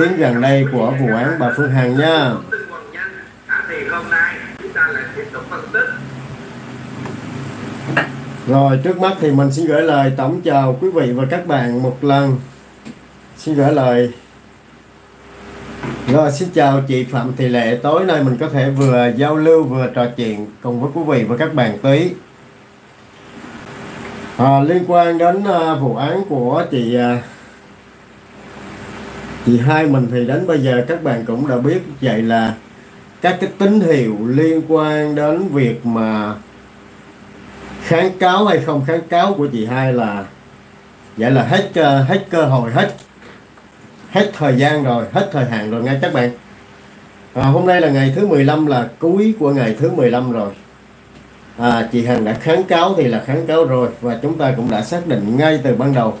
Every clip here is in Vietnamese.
đến gần đây của vụ án bà Phương Hằng nha. Thì hôm nay chúng ta lại tiếp tục phân tích. Rồi trước mắt thì mình xin gửi lời tổng chào quý vị và các bạn một lần. Xin gửi lời. Rồi xin chào chị Phạm Thị Lệ. Tối nay mình có thể vừa giao lưu vừa trò chuyện cùng với quý vị và các bạn tí. Liên quan đến vụ án của chị hai mình thì đến bây giờ các bạn cũng đã biết. Vậy là các cái tín hiệu liên quan đến việc mà kháng cáo hay không kháng cáo của chị hai là vậy là hết cơ hội, hết thời gian rồi, hết thời hạn rồi nha các bạn. Hôm nay là ngày thứ 15, là cuối của ngày thứ 15 rồi. Chị Hằng đã kháng cáo thì là kháng cáo rồi, và chúng ta cũng đã xác định ngay từ ban đầu.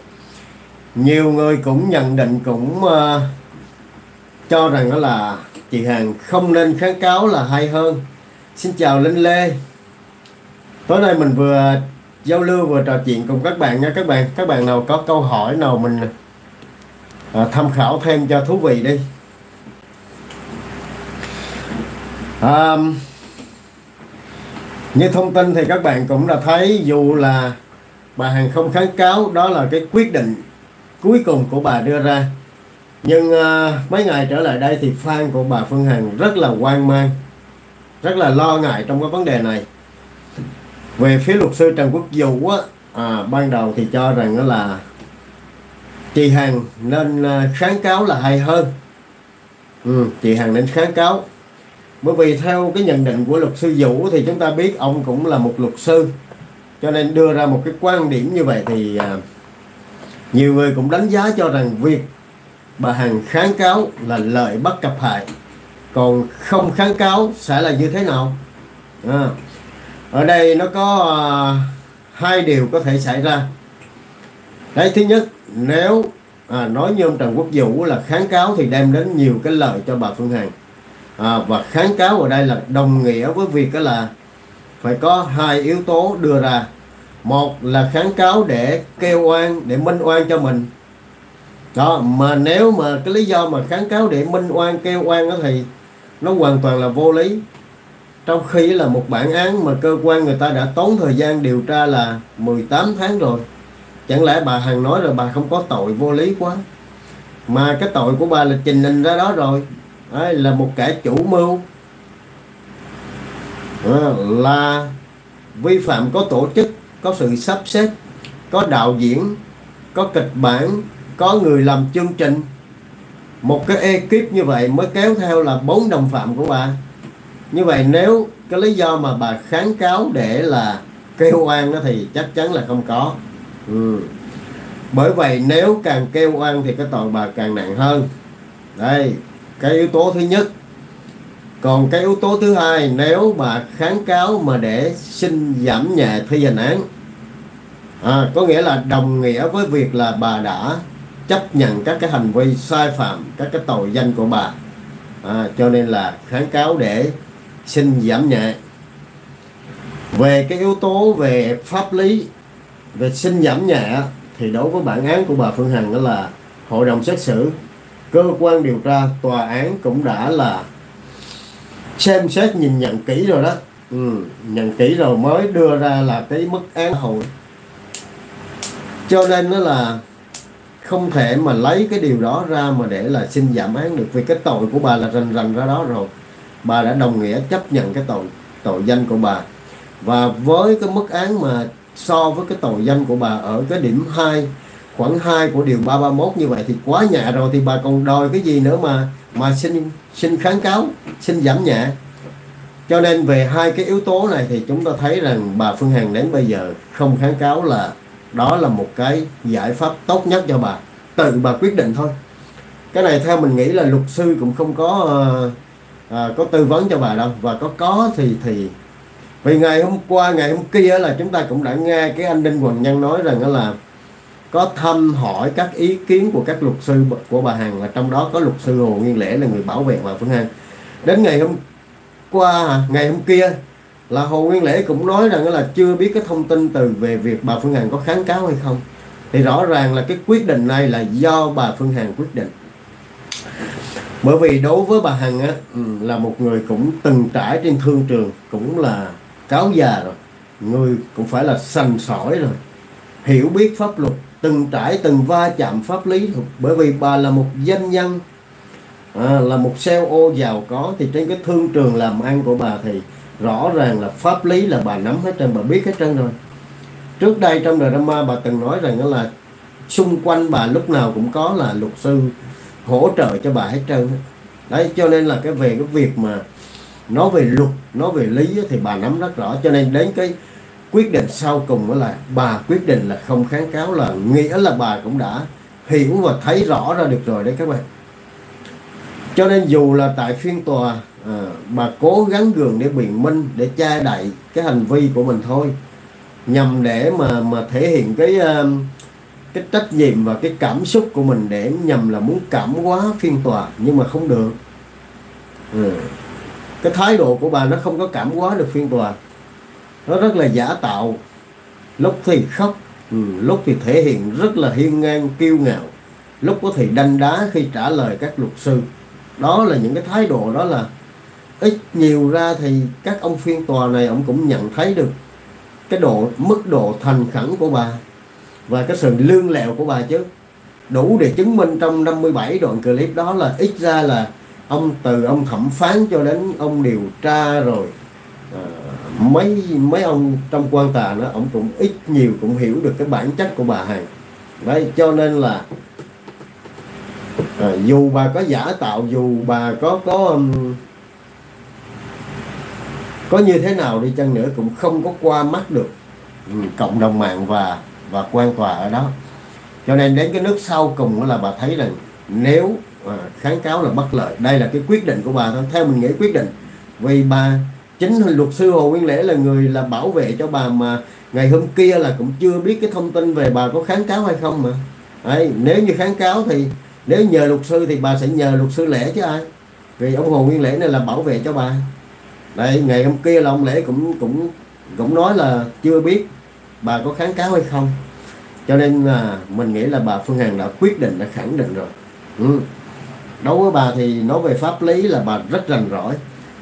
Nhiều người cũng nhận định, cũng cho rằng đó là chị Hằng không nên kháng cáo là hay hơn. Xin chào Linh Lê. Tối nay mình vừa giao lưu vừa trò chuyện cùng các bạn nha các bạn. Các bạn nào có câu hỏi nào mình tham khảo thêm cho thú vị đi. Như thông tin thì các bạn cũng đã thấy, dù là bà Hằng không kháng cáo, đó là cái quyết định cuối cùng của bà đưa ra. Nhưng mấy ngày trở lại đây thì fan của bà Phương Hằng rất là hoang mang, rất là lo ngại trong cái vấn đề này. Về phía luật sư Trần Quốc Dũ á, ban đầu thì cho rằng đó là chị Hằng nên kháng cáo là hay hơn. Chị Hằng nên kháng cáo. Bởi vì theo cái nhận định của luật sư Dũ thì chúng ta biết ông cũng là một luật sư, cho nên đưa ra một cái quan điểm như vậy thì nhiều người cũng đánh giá cho rằng việc bà Hằng kháng cáo là lợi bất cập hại, còn không kháng cáo sẽ là như thế nào. Ở đây nó có hai điều có thể xảy ra. Đấy, thứ nhất, nếu nói như ông Trần Quốc Dũ là kháng cáo thì đem đến nhiều cái lợi cho bà Phương Hằng. Và kháng cáo ở đây là đồng nghĩa với việc đó là phải có hai yếu tố đưa ra. Một là kháng cáo để kêu oan, để minh oan cho mình. Đó, mà nếu mà cái lý do mà kháng cáo để minh oan, kêu oan đó thì nó hoàn toàn là vô lý. Trong khi là một bản án mà cơ quan người ta đã tốn thời gian điều tra là 18 tháng rồi. Chẳng lẽ bà Hằng nói rồi bà không có tội, vô lý quá. Mà cái tội của bà là trình hình ra đó rồi. Đấy, là một kẻ chủ mưu, là vi phạm có tổ chức, có sự sắp xếp, có đạo diễn, có kịch bản, có người làm chương trình. Một cái ekip như vậy mới kéo theo là 4 đồng phạm của bà. Như vậy nếu cái lý do mà bà kháng cáo để là kêu oan đó thì chắc chắn là không có. Bởi vậy nếu càng kêu oan thì cái tội bà càng nặng hơn. Đây, cái yếu tố thứ nhất. Còn cái yếu tố thứ hai, nếu bà kháng cáo mà để xin giảm nhẹ thi hành án, có nghĩa là đồng nghĩa với việc là bà đã chấp nhận các cái hành vi sai phạm, các cái tội danh của bà. Cho nên là kháng cáo để xin giảm nhẹ. Về cái yếu tố về pháp lý, về xin giảm nhẹ thì đối với bản án của bà Phương Hằng đó là hội đồng xét xử, cơ quan điều tra, tòa án cũng đã là xem xét nhìn nhận kỹ rồi đó. Nhận kỹ rồi mới đưa ra là cái mức án hội. Cho nên nó là không thể mà lấy cái điều đó ra mà để là xin giảm án được. Vì cái tội của bà là rành ra đó rồi. Bà đã đồng nghĩa chấp nhận cái tội danh của bà. Và với cái mức án mà so với cái tội danh của bà ở cái điểm 2, khoảng 2 của điều 331 như vậy thì quá nhẹ rồi. Thì bà còn đòi cái gì nữa mà xin kháng cáo, xin giảm nhẹ. Cho nên về hai cái yếu tố này thì chúng ta thấy rằng bà Phương Hằng đến bây giờ không kháng cáo là đó là một cái giải pháp tốt nhất cho bà. Tự bà quyết định thôi. Cái này theo mình nghĩ là luật sư cũng không có có tư vấn cho bà đâu. Và có thì vì ngày hôm qua, ngày hôm kia là chúng ta cũng đã nghe cái anh Đinh Hoàng Nhân nói rằng là có thăm hỏi các ý kiến của các luật sư của bà Hằng, và trong đó có luật sư Hồ Nguyên Lễ là người bảo vệ bà Phương Hằng. Đến ngày hôm qua, ngày hôm kia là Hồ Nguyên Lễ cũng nói rằng là chưa biết cái thông tin từ về việc bà Phương Hằng có kháng cáo hay không. Thì rõ ràng là cái quyết định này là do bà Phương Hằng quyết định. Bởi vì đối với bà Hằng á, là một người cũng từng trải trên thương trường, cũng là cáo già rồi, người cũng phải là sành sỏi rồi, hiểu biết pháp luật, từng trải, từng va chạm pháp lý. Bởi vì bà là một doanh nhân, là một CEO ô giàu có, thì trên cái thương trường làm ăn của bà thì rõ ràng là pháp lý là bà nắm hết trơn, bà biết hết trơn rồi. Trước đây trong drama bà từng nói rằng là xung quanh bà lúc nào cũng có là luật sư hỗ trợ cho bà hết trơn. Đấy, cho nên là cái việc mà nói về luật, nói về lý thì bà nắm rất rõ. Cho nên đến cái quyết định sau cùng đó là bà quyết định là không kháng cáo, là nghĩa là bà cũng đã hiểu và thấy rõ ra được rồi đấy các bạn. Cho nên dù là tại phiên tòa, bà cố gắng gượng để biện minh, để che đậy cái hành vi của mình thôi, nhằm để mà thể hiện cái trách nhiệm và cái cảm xúc của mình, để nhằm là muốn cảm hóa phiên tòa. Nhưng mà không được, cái thái độ của bà nó không có cảm hóa được phiên tòa, nó rất là giả tạo, lúc thì khóc, lúc thì thể hiện rất là hiên ngang kiêu ngạo, lúc có thể đanh đá khi trả lời các luật sư. Đó là những cái thái độ đó là ít nhiều ra thì các ông phiên tòa này ông cũng nhận thấy được cái mức độ thành khẩn của bà và cái sự lương lẹo của bà chứ. Đủ để chứng minh trong 57 đoạn clip đó là ít ra là từ ông thẩm phán cho đến ông điều tra rồi mấy ông trong quan tòa đó, ông cũng ít nhiều cũng hiểu được cái bản chất của bà Hằng. Đấy, cho nên là dù bà có giả tạo, dù bà có như thế nào đi chăng nữa cũng không có qua mắt được cộng đồng mạng và quan tòa ở đó. Cho nên đến cái nước sau cùng là bà thấy rằng nếu kháng cáo là bất lợi. Đây là cái quyết định của bà thôi, theo mình nghĩ quyết định. Vì bà, chính luật sư Hồ Nguyên Lễ là người là bảo vệ cho bà, mà ngày hôm kia là cũng chưa biết cái thông tin về bà có kháng cáo hay không mà. Đấy, nếu như kháng cáo thì nếu nhờ luật sư thì bà sẽ nhờ luật sư Lễ chứ ai, vì ông Hồ Nguyên Lễ này là bảo vệ cho bà. Đấy, ngày hôm kia là ông Lễ cũng nói là chưa biết bà có kháng cáo hay không. Cho nên là mình nghĩ là bà Phương Hằng đã quyết định, đã khẳng định rồi. Đối với bà thì nói về pháp lý là bà rất rành rỗi.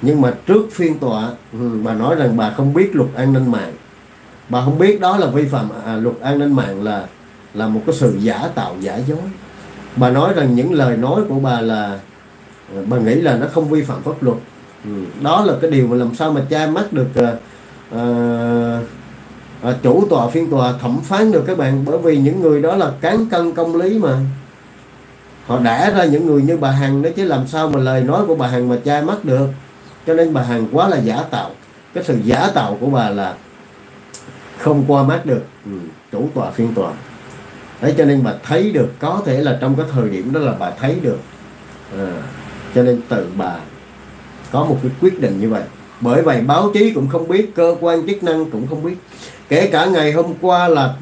Nhưng mà trước phiên tòa bà nói rằng bà không biết luật an ninh mạng. Bà không biết đó là vi phạm luật an ninh mạng, là một cái sự giả tạo, giả dối. Bà nói rằng những lời nói của bà là bà nghĩ là nó không vi phạm pháp luật. Đó là cái điều mà làm sao mà che mắt được chủ tòa, phiên tòa, thẩm phán được các bạn. Bởi vì những người đó là cán cân công lý mà, họ đã ra những người như bà Hằng đó chứ, làm sao mà lời nói của bà Hằng mà che mắt được. Cho nên bà Hằng quá là giả tạo. Cái sự giả tạo của bà là không qua mắt được chủ tòa, phiên tòa. Đấy, cho nên bà thấy được, có thể là trong cái thời điểm đó là bà thấy được, cho nên tự bà có một cái quyết định như vậy. Bởi vậy báo chí cũng không biết, cơ quan chức năng cũng không biết. Kể cả ngày hôm qua là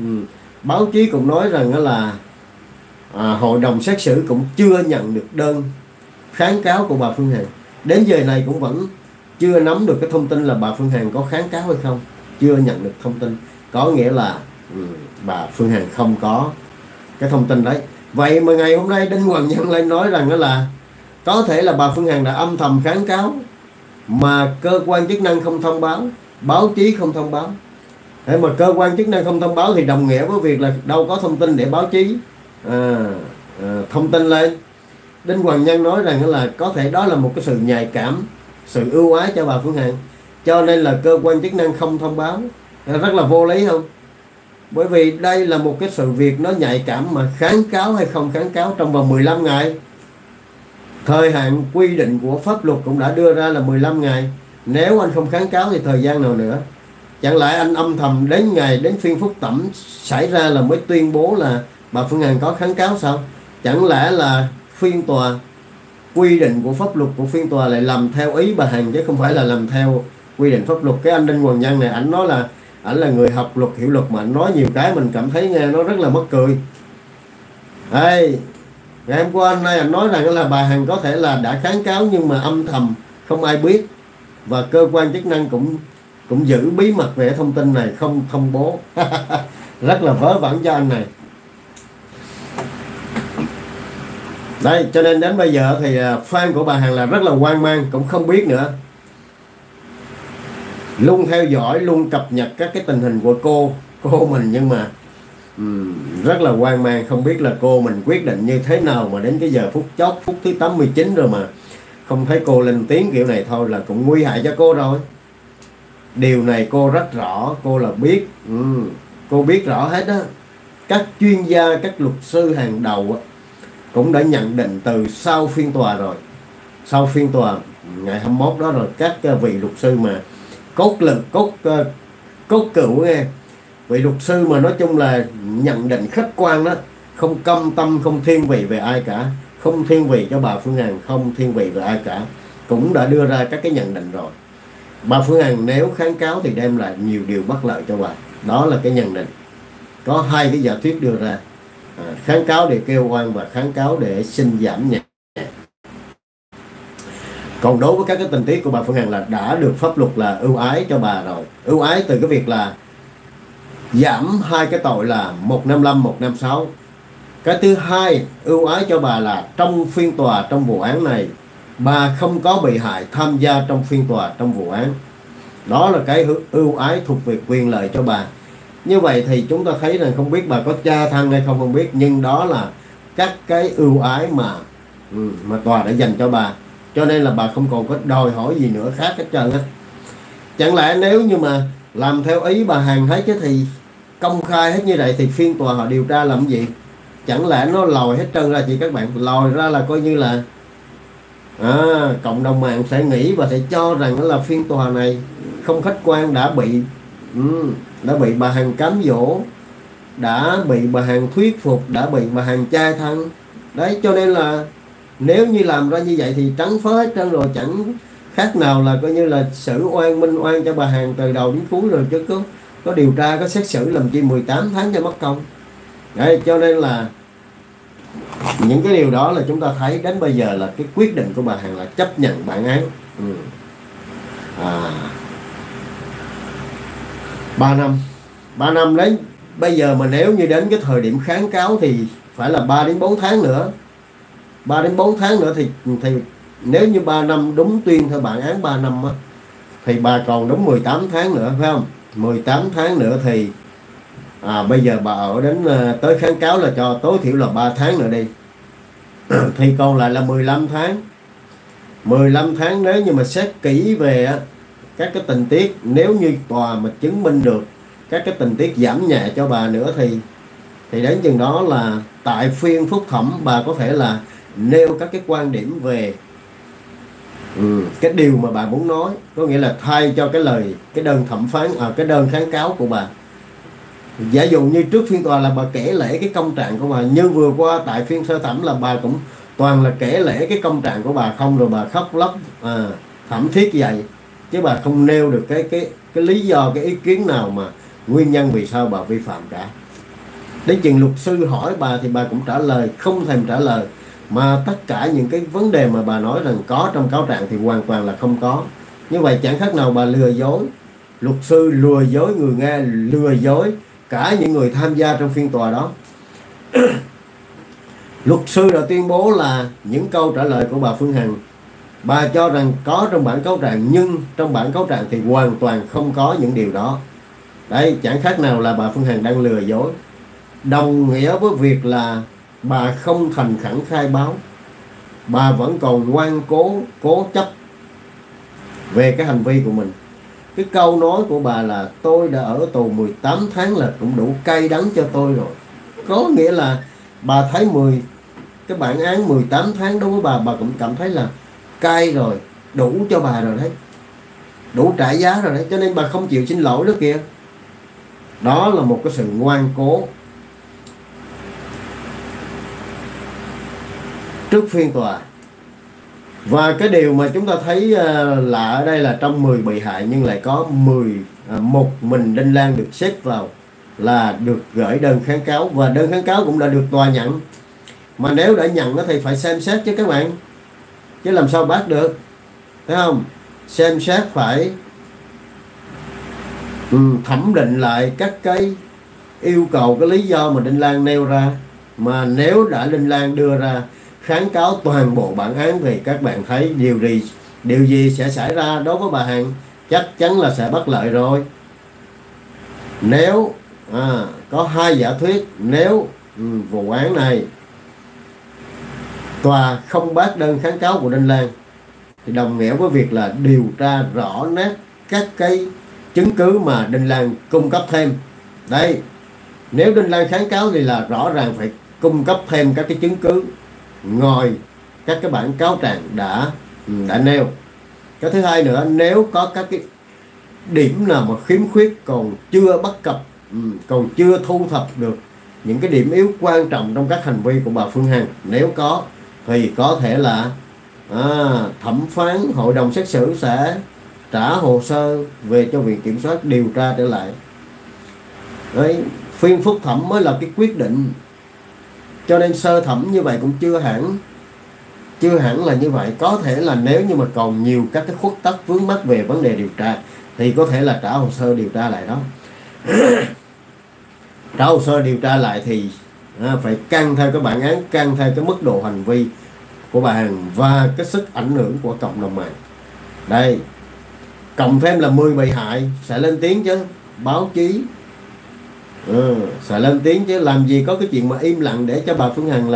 báo chí cũng nói rằng là hội đồng xét xử cũng chưa nhận được đơn kháng cáo của bà Phương Hằng. Đến giờ này cũng vẫn chưa nắm được cái thông tin là bà Phương Hằng có kháng cáo hay không, chưa nhận được thông tin. Có nghĩa là bà Phương Hằng không có cái thông tin đấy. Vậy mà ngày hôm nay Đinh Hoàng Nhân lên nói rằng đó là có thể là bà Phương Hằng đã âm thầm kháng cáo mà cơ quan chức năng không thông báo, báo chí không thông báo. Thế mà cơ quan chức năng không thông báo thì đồng nghĩa với việc là đâu có thông tin để báo chí thông tin lên. Đinh Hoàng Nhân nói rằng là có thể đó là một cái sự nhạy cảm, sự ưu ái cho bà Phương Hằng, cho nên là cơ quan chức năng không thông báo. Rất là vô lý không? Bởi vì đây là một cái sự việc nó nhạy cảm, mà kháng cáo hay không kháng cáo trong vòng 15 ngày. Thời hạn quy định của pháp luật cũng đã đưa ra là 15 ngày. Nếu anh không kháng cáo thì thời gian nào nữa? Chẳng lẽ anh âm thầm đến ngày, đến phiên phúc thẩm xảy ra là mới tuyên bố là bà Phương Hằng có kháng cáo sao? Chẳng lẽ là phiên tòa, quy định của pháp luật của phiên tòa lại làm theo ý bà Hằng chứ không phải là làm theo quy định pháp luật? Cái anh Đinh Hoàng Nhân này, ảnh nói là ảnh là người học luật, hiểu luật, mà anh nói nhiều cái mình cảm thấy nghe nó rất là mắc cười. Đây, ngày hôm qua, hôm nay anh nói rằng là bà Hằng có thể là đã kháng cáo nhưng mà âm thầm không ai biết, và cơ quan chức năng cũng giữ bí mật về thông tin này, không thông bố. Rất là vớ vẩn cho anh này. Đây, cho nên đến bây giờ thì fan của bà Hằng là rất là hoang mang, cũng không biết nữa. Luôn theo dõi, luôn cập nhật các cái tình hình của cô mình, nhưng mà rất là hoang mang, không biết là cô mình quyết định như thế nào mà đến cái giờ phút chót, phút thứ 89 rồi mà không thấy cô lên tiếng kiểu này thôi là cũng nguy hại cho cô rồi. Điều này cô rất rõ, cô là biết, cô biết rõ hết đó. Các chuyên gia, các luật sư hàng đầu cũng đã nhận định từ sau phiên tòa rồi. Sau phiên tòa ngày 21 đó rồi, các vị luật sư mà cốt cựu nghe, vị luật sư mà nói chung là nhận định khách quan đó, không căm tâm, không thiên vị về ai cả, không thiên vị cho bà Phương Hằng, không thiên vị về ai cả, cũng đã đưa ra các cái nhận định rồi. Bà Phương Hằng nếu kháng cáo thì đem lại nhiều điều bất lợi cho bà. Đó là cái nhận định. Có hai cái giả thuyết đưa ra, kháng cáo để kêu oan và kháng cáo để xin giảm nhẹ. Còn đối với các cái tình tiết của bà Phương Hằng là đã được pháp luật là ưu ái cho bà rồi. Ưu ái từ cái việc là giảm hai cái tội là 155, 156. Cái thứ hai ưu ái cho bà là trong phiên tòa, trong vụ án này, bà không có bị hại tham gia trong phiên tòa, trong vụ án. Đó là cái ưu ái thuộc về quyền lợi cho bà. Như vậy thì chúng ta thấy rằng không biết bà có cha thân hay không, không biết, nhưng đó là các cái ưu ái mà tòa đã dành cho bà. Cho nên là bà không còn có đòi hỏi gì nữa khác hết trơn á. Chẳng lẽ nếu như mà làm theo ý bà Hằng hết chứ thì công khai hết như vậy thì phiên tòa họ điều tra làm gì? Chẳng lẽ nó lòi hết trơn ra chị các bạn? Lòi ra là coi như là cộng đồng mạng sẽ nghĩ và sẽ cho rằng là phiên tòa này không khách quan, đã bị bà Hằng cám dỗ, đã bị bà Hằng thuyết phục, đã bị bà Hằng cha thân. Đấy, cho nên là nếu như làm ra như vậy thì trắng phớ hết trơn rồi, chẳng khác nào là coi như là xử oan minh oan cho bà Hằng từ đầu đến cuối rồi, chứ có điều tra, có xét xử làm chi 18 tháng cho mất công. Đấy, cho nên là những cái điều đó là chúng ta thấy đến bây giờ là cái quyết định của bà Hằng là chấp nhận bản án. Ba năm đấy, bây giờ mà nếu như đến cái thời điểm kháng cáo thì phải là 3 đến 4 tháng nữa. 3 đến 4 tháng nữa thì nếu như 3 năm đúng tuyên theo bản án 3 năm á, thì bà còn đúng 18 tháng nữa, phải không? 18 tháng nữa thì bây giờ bà ở đến tới kháng cáo là cho tối thiểu là 3 tháng nữa đi thì còn lại là 15 tháng. 15 tháng nếu như mà xét kỹ về các cái tình tiết, nếu như tòa mà chứng minh được các cái tình tiết giảm nhẹ cho bà nữa thì đến chừng đó là tại phiên phúc thẩm bà có thể là nêu các cái quan điểm về cái điều mà bà muốn nói, có nghĩa là thay cho cái lời cái đơn thẩm phán cái đơn kháng cáo của bà. Giả dụ như trước phiên tòa là bà kể lể cái công trạng của bà, như vừa qua tại phiên sơ thẩm là bà cũng toàn là kể lể cái công trạng của bà không, rồi bà khóc lóc thảm thiết vậy, chứ bà không nêu được cái lý do, cái ý kiến nào mà nguyên nhân vì sao bà vi phạm cả. Đến chừng luật sư hỏi bà thì bà cũng trả lời, không thèm trả lời, mà tất cả những cái vấn đề mà bà nói rằng có trong cáo trạng thì hoàn toàn là không có. Như vậy chẳng khác nào bà lừa dối luật sư, lừa dối người nghe, lừa dối cả những người tham gia trong phiên tòa đó. Luật sư đã tuyên bố là những câu trả lời của bà Phương Hằng bà cho rằng có trong bản cáo trạng, nhưng trong bản cáo trạng thì hoàn toàn không có những điều đó. Đấy, chẳng khác nào là bà Phương Hằng đang lừa dối, đồng nghĩa với việc là bà không thành khẩn khai báo, bà vẫn còn ngoan cố chấp về cái hành vi của mình. Cái câu nói của bà là tôi đã ở tù 18 tháng là cũng đủ cay đắng cho tôi rồi, có nghĩa là bà thấy cái bản án 18 tháng đối với bà cũng cảm thấy là cay rồi, đủ cho bà rồi đấy, đủ trả giá rồi đấy, cho nên bà không chịu xin lỗi nữa kìa. Đó là một cái sự ngoan cố. Trước phiên tòa. Và cái điều mà chúng ta thấy lạ ở đây là trong 10 bị hại nhưng lại có 11 mình Đinh Lan được xếp vào là được gửi đơn kháng cáo, và đơn kháng cáo cũng đã được tòa nhận. Mà nếu đã nhận thì phải xem xét chứ các bạn, chứ làm sao bác được, thấy không? Xem xét phải thẩm định lại các cái yêu cầu, cái lý do mà Đinh Lan nêu ra. Mà nếu đã Đinh Lan đưa ra kháng cáo toàn bộ bản án thì các bạn thấy điều gì sẽ xảy ra đối với bà Hằng? Chắc chắn là sẽ bất lợi rồi. Nếu có hai giả thuyết, nếu vụ án này tòa không bác đơn kháng cáo của Đinh Lan thì đồng nghĩa với việc là điều tra rõ nét các cái chứng cứ mà Đinh Lan cung cấp thêm. Đây, nếu Đinh Lan kháng cáo thì là rõ ràng phải cung cấp thêm các cái chứng cứ ngồi các cái bản cáo trạng đã nêu. Cái thứ hai nữa, nếu có các cái điểm nào mà khiếm khuyết còn chưa bất cập, còn chưa thu thập được những cái điểm yếu quan trọng trong các hành vi của bà Phương Hằng, nếu có thì có thể là thẩm phán hội đồng xét xử sẽ trả hồ sơ về cho viện kiểm soát điều tra trở lại. Đấy, phiên phúc thẩm mới là cái quyết định, cho nên sơ thẩm như vậy cũng chưa hẳn là như vậy. Có thể là nếu như mà còn nhiều các cái khuất tất vướng mắc về vấn đề điều tra thì có thể là trả hồ sơ điều tra lại đó. Trả hồ sơ điều tra lại thì phải căn theo cái bản án, căn theo cái mức độ hành vi của bà Hằng và cái sức ảnh hưởng của cộng đồng mạng. Đây, cộng thêm là 10 bị hại sẽ lên tiếng chứ, báo chí sẽ lên tiếng chứ, làm gì có cái chuyện mà im lặng để cho bà Phương Hằng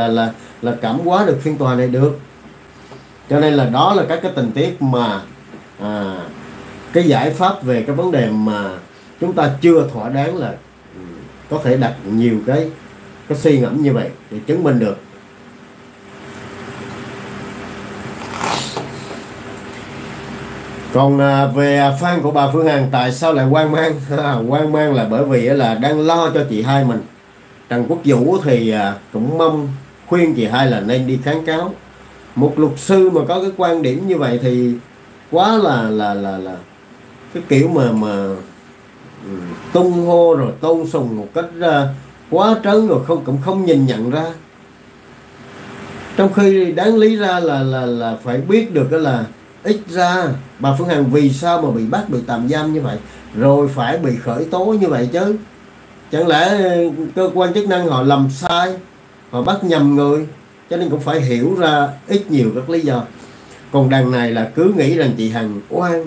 là cảm hóa được phiên tòa này được. Cho nên là đó là các cái tình tiết mà cái giải pháp về cái vấn đề mà chúng ta chưa thỏa đáng là có thể đặt nhiều cái suy ngẫm như vậy để chứng minh được. Còn về fan của bà Phương Hằng tại sao lại hoang mang? Hoang mang là bởi vì là đang lo cho chị hai mình. Trần Quốc Dũ thì cũng mong khuyên chị hai là nên đi kháng cáo. Một luật sư mà có cái quan điểm như vậy thì quá là cái kiểu mà tung hô rồi tôn sùng một cách quá trớn rồi cũng không nhìn nhận ra. Trong khi đáng lý ra là phải biết được đó là ít ra bà Phương Hằng vì sao mà bị bắt, bị tạm giam như vậy, rồi phải bị khởi tố như vậy chứ. Chẳng lẽ cơ quan chức năng họ làm sai, họ bắt nhầm người, cho nên cũng phải hiểu ra ít nhiều các lý do. Còn đằng này là cứ nghĩ rằng chị Hằng oan,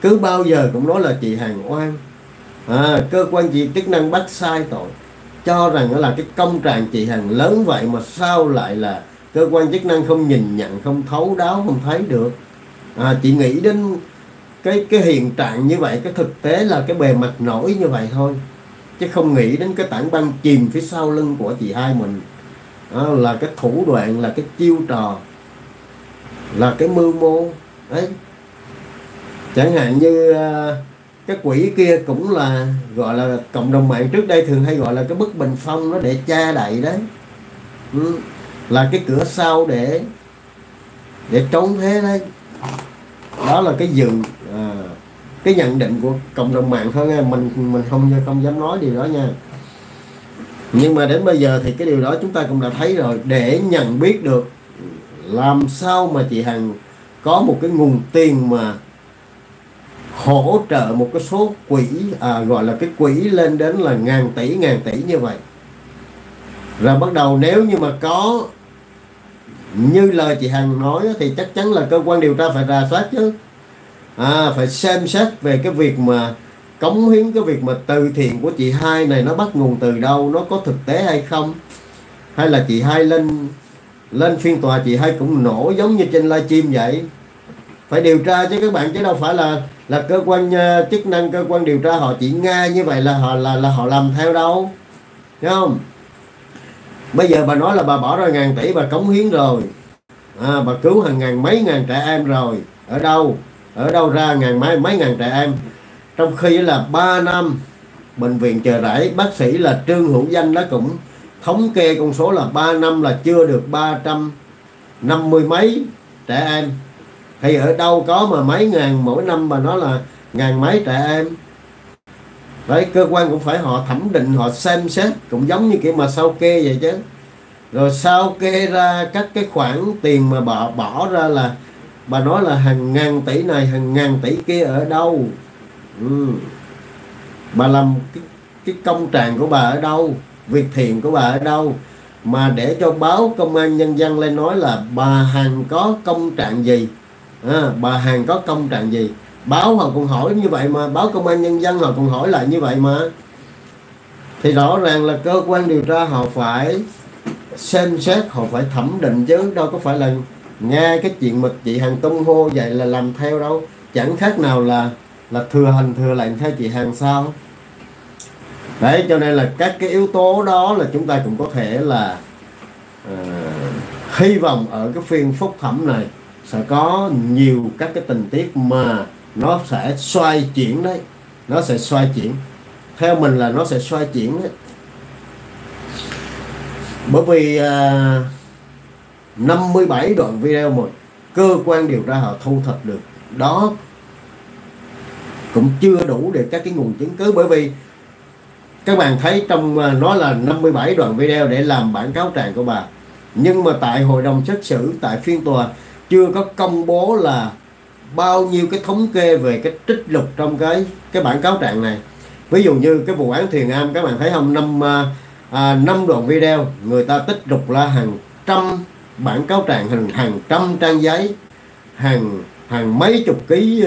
cứ bao giờ cũng nói là chị Hằng oan, cơ quan chức năng bắt sai tội, cho rằng là cái công trạng chị Hằng lớn vậy mà sao lại là cơ quan chức năng không nhìn nhận, không thấu đáo, không thấy được. Chị nghĩ đến cái hiện trạng như vậy, cái thực tế là cái bề mặt nổi như vậy thôi, chứ không nghĩ đến cái tảng băng chìm phía sau lưng của chị hai mình. Là cái thủ đoạn, là cái chiêu trò, là cái mưu mô đấy. Chẳng hạn như cái quỷ kia cũng là gọi là cộng đồng mạng trước đây thường hay gọi là cái bức bình phong, nó để che đậy đấy, là cái cửa sau để trốn thế đấy. Đó là cái cái nhận định của cộng đồng mạng thôi nha. Mình không dám nói điều đó nha. Nhưng mà đến bây giờ thì cái điều đó chúng ta cũng đã thấy rồi. Để nhận biết được làm sao mà chị Hằng có một cái nguồn tiền mà hỗ trợ một cái số quỹ, gọi là cái quỹ lên đến là ngàn tỷ như vậy. Rồi bắt đầu nếu như mà có như lời chị Hằng nói thì chắc chắn là cơ quan điều tra phải rà soát chứ, phải xem xét về cái việc mà cống hiến, cái việc mà từ thiện của chị hai này nó bắt nguồn từ đâu, nó có thực tế hay không. Hay là chị hai lên phiên tòa chị hai cũng nổ giống như trên livestream vậy. Phải điều tra chứ các bạn, chứ đâu phải là cơ quan chức năng, cơ quan điều tra họ chỉ nghe như vậy là họ làm theo đâu, thấy không? Bây giờ bà nói là bà bỏ ra ngàn tỷ, bà cống hiến rồi, bà cứu hàng ngàn mấy ngàn trẻ em rồi, ở đâu ra mấy ngàn trẻ em, trong khi là 3 năm bệnh viện Chợ Rẫy, bác sĩ là Trương Hữu Danh đó cũng thống kê con số là 3 năm là chưa được 350 mấy trẻ em, thì ở đâu có mà mấy ngàn mỗi năm mà nó là ngàn mấy trẻ em. Đấy, cơ quan cũng phải họ thẩm định, họ xem xét, cũng giống như kiểu mà sao kê vậy chứ. Rồi sao kê ra các cái khoản tiền mà bà bỏ ra là bà nói là hàng ngàn tỷ này, hàng ngàn tỷ kia ở đâu, bà làm cái công trạng của bà ở đâu, việc thiện của bà ở đâu, mà để cho báo Công an Nhân dân lên nói là bà Hằng có công trạng gì, bà Hằng có công trạng gì, báo họ còn hỏi như vậy mà, báo Công an Nhân dân họ còn hỏi lại như vậy mà, thì rõ ràng là cơ quan điều tra họ phải xem xét, họ phải thẩm định chứ đâu có phải là nghe cái chuyện mà chị Hằng tung hô vậy là làm theo đâu. Chẳng khác nào là thừa hành thừa lệnh theo chị Hằng sao. Đấy, cho nên là các cái yếu tố đó là chúng ta cũng có thể là hy vọng ở cái phiên phúc thẩm này sẽ có nhiều các cái tình tiết mà nó sẽ xoay chuyển đấy. Nó sẽ xoay chuyển. Theo mình là nó sẽ xoay chuyển đấy. Bởi vì 57 đoạn video mà cơ quan điều tra họ thu thập được đó cũng chưa đủ để các cái nguồn chứng cứ. Bởi vì các bạn thấy trong nó là 57 đoạn video để làm bản cáo trạng của bà, nhưng mà tại hội đồng xét xử, tại phiên tòa chưa có công bố là bao nhiêu cái thống kê về cái trích lục trong cái bản cáo trạng này. Ví dụ như cái vụ án Thiền Am, các bạn thấy không, 5 đoạn video người ta tích lục là hàng trăm bản cáo trạng, hàng trăm trang giấy, hàng mấy chục ký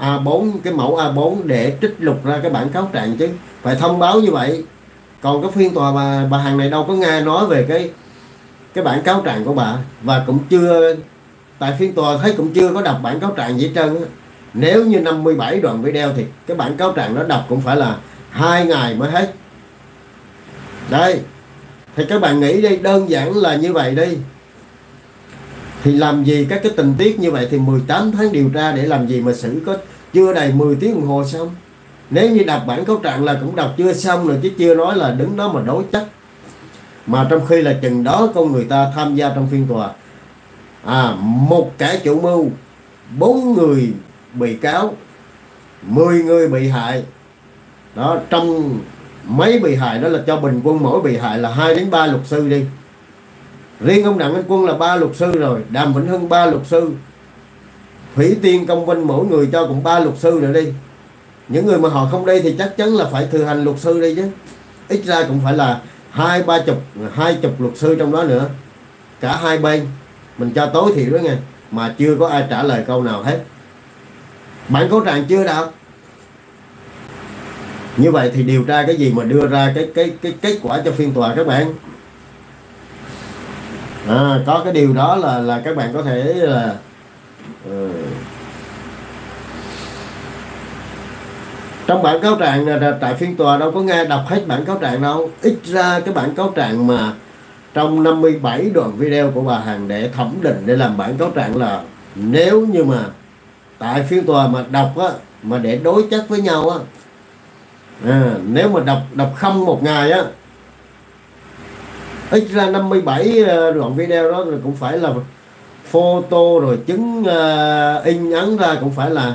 A4, cái mẫu A4 để trích lục ra cái bản cáo trạng chứ, phải thông báo như vậy. Còn cái phiên tòa bà Hằng này đâu có nghe nói về cái bản cáo trạng của bà, và cũng chưa, tại phiên tòa thấy cũng chưa có đọc bản cáo trạng gì hết trơn. Nếu như 57 đoạn video thì cái bản cáo trạng nó đọc cũng phải là 2 ngày mới hết. Đây, thì các bạn nghĩ đây, đơn giản là như vậy đi, thì làm gì các cái tình tiết như vậy, thì 18 tháng điều tra để làm gì mà xử có chưa đầy 10 tiếng đồng hồ xong. Nếu như đọc bản cáo trạng là cũng đọc chưa xong rồi, chứ chưa nói là đứng đó mà đối chất. Mà trong khi là chừng đó con người ta tham gia trong phiên tòa, một kẻ chủ mưu, 4 người bị cáo, 10 người bị hại. Đó, trong mấy bị hại đó là cho bình quân mỗi bị hại là 2 đến 3 luật sư đi. Riêng ông Đặng Anh Quân là 3 luật sư rồi, Đàm Vĩnh Hưng 3 luật sư, Thủy Tiên, Công Vinh mỗi người cho cũng 3 luật sư nữa đi. Những người mà họ không đi thì chắc chắn là phải thừa hành luật sư đi chứ, ít ra cũng phải là 20-30 luật sư trong đó nữa, cả hai bên mình cho tối thiểu đó nghe. Mà chưa có ai trả lời câu nào hết, bản cáo trạng chưa đọc. Như vậy thì điều tra cái gì mà đưa ra cái kết quả cho phiên tòa các bạn. Có cái điều đó là các bạn có thể là trong bản cáo trạng là tại phiên tòa đâu có nghe đọc hết bản cáo trạng đâu. Ít ra cái bản cáo trạng mà trong 57 đoạn video của bà Hằng để thẩm định, để làm bản cáo trạng, là nếu như mà tại phiên tòa mà đọc á, mà để đối chất với nhau á, nếu mà đọc không một ngày á, ít ra 57 đoạn video đó cũng phải là photo rồi chứng in ấn ra cũng phải là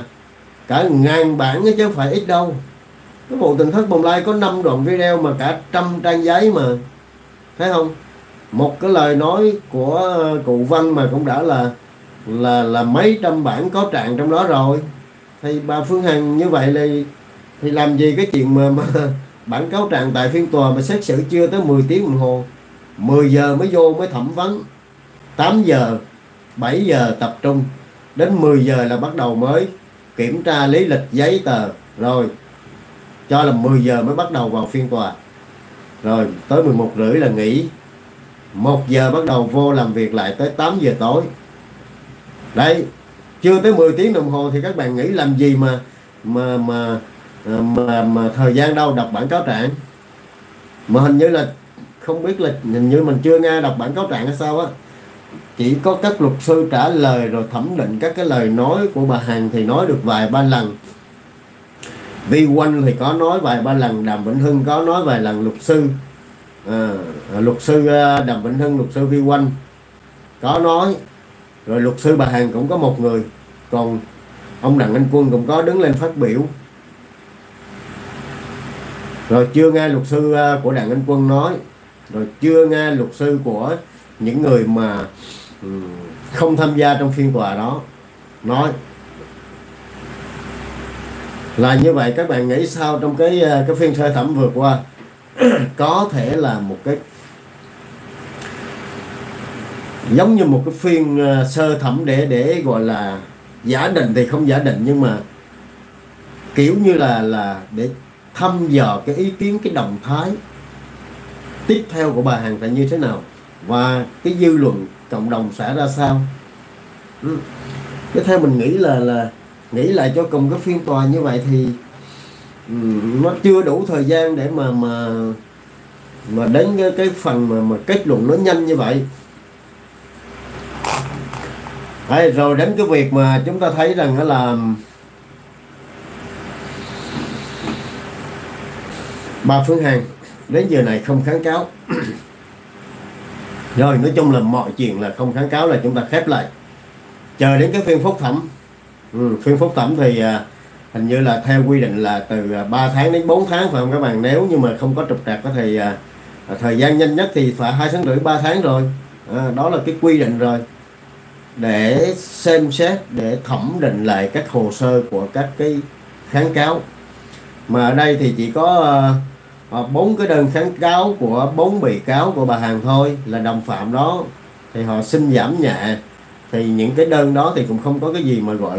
cả 1000 bản chứ không phải ít đâu. Cái vụ Tỉnh Thất Bồng Lai có 5 đoạn video mà cả 100 trang giấy mà, thấy không? Một cái lời nói của cụ Văn mà cũng đã là mấy trăm bản cáo trạng trong đó rồi. Thì bà Phương Hằng như vậy thì làm gì cái chuyện mà bản cáo trạng tại phiên tòa mà xét xử chưa tới 10 tiếng đồng hồ, 10 giờ mới vô mới thẩm vấn, 8 giờ 7 giờ tập trung, đến 10 giờ là bắt đầu mới kiểm tra lý lịch giấy tờ, rồi cho là 10 giờ mới bắt đầu vào phiên tòa, rồi tới 11:30 là nghỉ, 1 giờ bắt đầu vô làm việc lại tới 8 giờ tối. Đấy, chưa tới 10 tiếng đồng hồ thì các bạn nghĩ làm gì mà thời gian đâu đọc bản cáo trạng. Mà hình như là không biết là hình như mình chưa nghe đọc bản cáo trạng hay sao á, chỉ có các luật sư trả lời rồi thẩm định các cái lời nói của bà Hằng thì nói được vài ba lần, Vy Oanh thì có nói vài ba lần, Đàm Vĩnh Hưng có nói vài lần, luật sư Đàm Vĩnh Hưng, luật sư Vy Oanh có nói, rồi luật sư bà Hằng cũng có một người, còn ông Đặng Anh Quân cũng có đứng lên phát biểu. Rồi chưa nghe luật sư của Đặng Anh Quân nói, rồi chưa nghe luật sư của những người mà không tham gia trong phiên tòa đó nói. Là như vậy, các bạn nghĩ sao trong cái phiên sơ thẩm vừa qua? Có thể là một cái giống như một cái phiên sơ thẩm để gọi là giả định thì không giả định, nhưng mà kiểu như là để thăm dò cái ý kiến, cái động thái tiếp theo của bà Hằng là như thế nào và cái dư luận cộng đồng sẽ ra sao. Cái theo mình nghĩ là nghĩ lại cho cùng cái phiên tòa như vậy thì nó chưa đủ thời gian để mà đến cái phần mà kết luận nó nhanh như vậy. Đấy, rồi đến cái việc mà chúng ta thấy rằng là bà Phương Hằng đến giờ này không kháng cáo. Rồi nói chung là mọi chuyện là không kháng cáo là chúng ta khép lại, chờ đến cái phiên phúc thẩm. Phiên phúc thẩm thì hình như là theo quy định là từ 3 tháng đến 4 tháng phải không các bạn? Nếu như mà không có trục trặc thì thời gian nhanh nhất thì phải 2 tháng rưỡi, 3 tháng rồi. Đó là cái quy định rồi, để xem xét, để thẩm định lại các hồ sơ của các cái kháng cáo. Mà ở đây thì chỉ có 4 cái đơn kháng cáo của 4 bị cáo của bà Hằng thôi, là đồng phạm đó, thì họ xin giảm nhẹ. Thì những cái đơn đó thì cũng không có cái gì mà gọi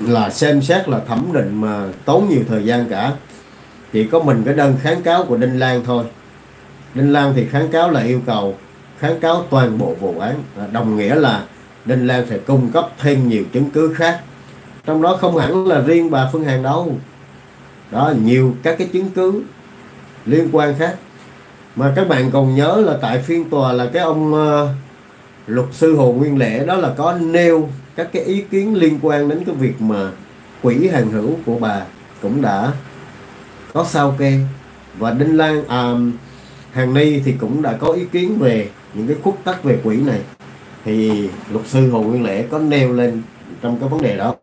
là xem xét, là thẩm định mà tốn nhiều thời gian cả. Chỉ có mình cái đơn kháng cáo của Đinh Lan thôi. Đinh Lan thì kháng cáo là yêu cầu kháng cáo toàn bộ vụ án, đồng nghĩa là Đinh Lan sẽ cung cấp thêm nhiều chứng cứ khác, trong đó không hẳn là riêng bà Phương Hằng đâu, đó nhiều các cái chứng cứ liên quan khác. Mà các bạn còn nhớ là tại phiên tòa là cái ông luật sư Hồ Nguyên Lễ đó là có nêu các cái ý kiến liên quan đến cái việc mà quỹ hàng hữu của bà cũng đã có sao kê, và Đinh Lan Hằng Ni thì cũng đã có ý kiến về những cái khúc tắc về quỹ này. Thì luật sư Hồ Nguyên Lễ có nêu lên trong cái vấn đề đó,